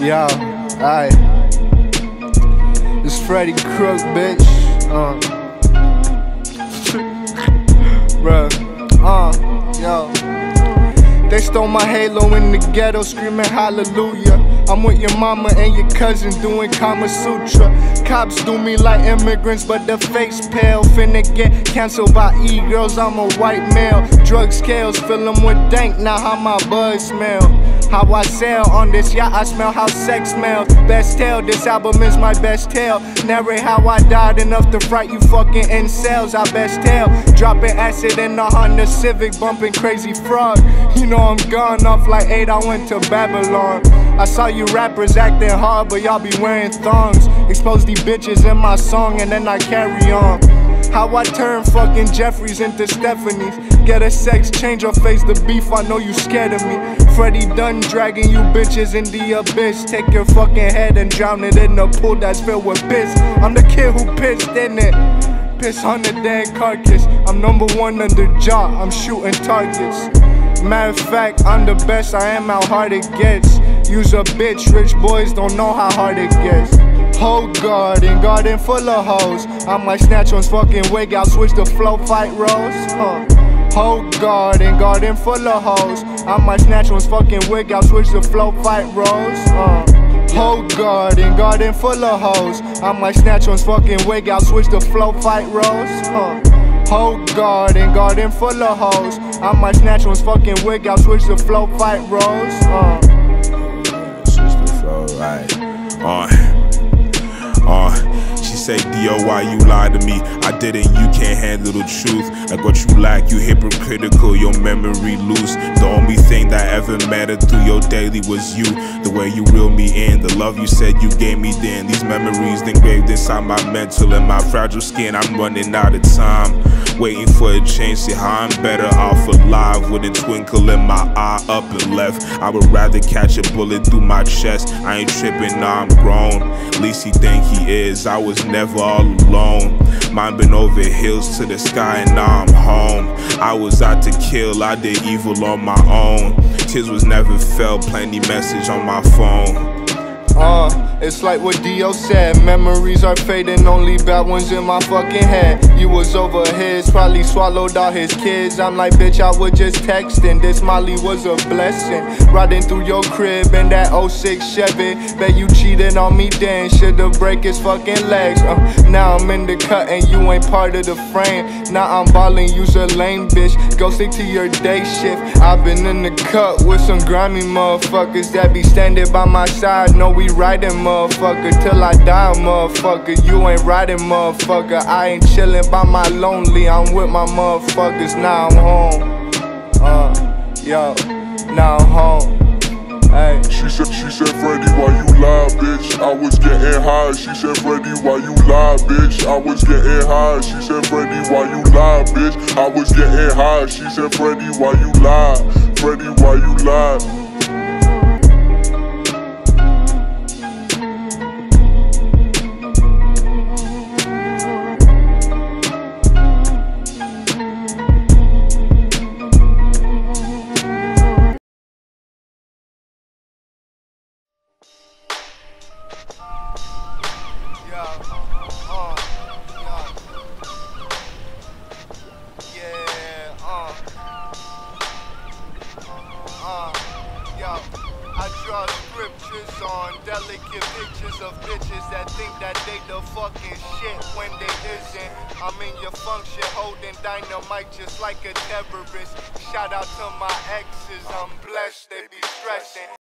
yo, aye. It's Freddy Crook, bitch. Yo. They stole my halo in the ghetto, screaming hallelujah. I'm with your mama and your cousin doing Kama Sutra. Cops do me like immigrants, but the face pale. Finna get canceled by e-girls, I'm a white male. Drug scales, fill them with dank, now how my bud smell. How I sail on this yacht, I smell how sex smells. Best tale, this album is my best tale. Narrate how I died enough to fright you fucking incels, I best tale. Dropping acid in the Honda Civic, bumping Crazy Frog. You know I'm gone off like 8, I went to Babylon. I saw you rappers acting hard, but y'all be wearing thongs. Expose these bitches in my song and then I carry on. How I turn fucking Jeffries into Stephanies. Get a sex change or face the beef, I know you scared of me. Freddy done dragging you bitches in the abyss. Take your fucking head and drown it in a pool that's filled with piss. I'm the kid who pissed in it, piss on the dead carcass. I'm #1 under jaw, I'm shooting targets. Matter of fact, I'm the best, I am how hard it gets. Use a bitch, rich boys don't know how hard it gets. Whole garden full of hoes. I might snatch one's fucking wig out, switch the flow, fight rows. Whole garden full of hoes. I might snatch one's fucking wig out, switch the flow, fight rows. Whole garden full of hoes. I might snatch one's fucking wig out, switch the flow, fight rows. Whole garden full of hoes. I might snatch one's fucking wig out, switch the flow, fight rows. She say, Dio, why you lie to me? I didn't, you can't handle the truth. Like what you lack, you hypocritical, your memory loose. The only thing that ever mattered through your daily was you. The way you reeled me in, the love you said you gave me then. These memories engraved inside my mental and my fragile skin. I'm running out of time, waiting for a change, see how I'm better off alive. With a twinkle in my eye, up and left. I would rather catch a bullet through my chest. I ain't tripping, now I'm grown. At least he think he is, I was never all alone. Mine been over hills to the sky and now I'm home. I was out to kill, I did evil on my own. Tears was never felt, plenty message on my phone. It's like what Dio said, memories are fading, only bad ones in my fucking head. You was over his, probably swallowed all his kids. I'm like, bitch, I was just texting, this Molly was a blessing. Riding through your crib in that 06 Chevy, bet you cheated on me then, should've break his fucking legs. Now I'm in the cut and you ain't part of the frame. Now I'm ballin', you's a lame bitch, go stick to your day shift. I've been in the cut with some grimy motherfuckers that be standing by my side, no we riding motherfucker till I die, motherfucker. You ain't riding motherfucker. I ain't chilling by my lonely. I'm with my motherfuckers. Now I'm home. Yo, now I'm home. Hey. She said, Freddy, why you lie, bitch? I was getting high. She said, Freddy, why you lie, bitch? I was getting high. She said, Freddy, why you lie, bitch? I was getting high. She said, Freddy, why you lie? Freddy, why you lie? I draw scriptures on delicate pictures of bitches that think that they the fucking shit when they isn't. I'm in your function holding dynamite just like a terrorist. Shout out to my exes, I'm blessed, they be stressing.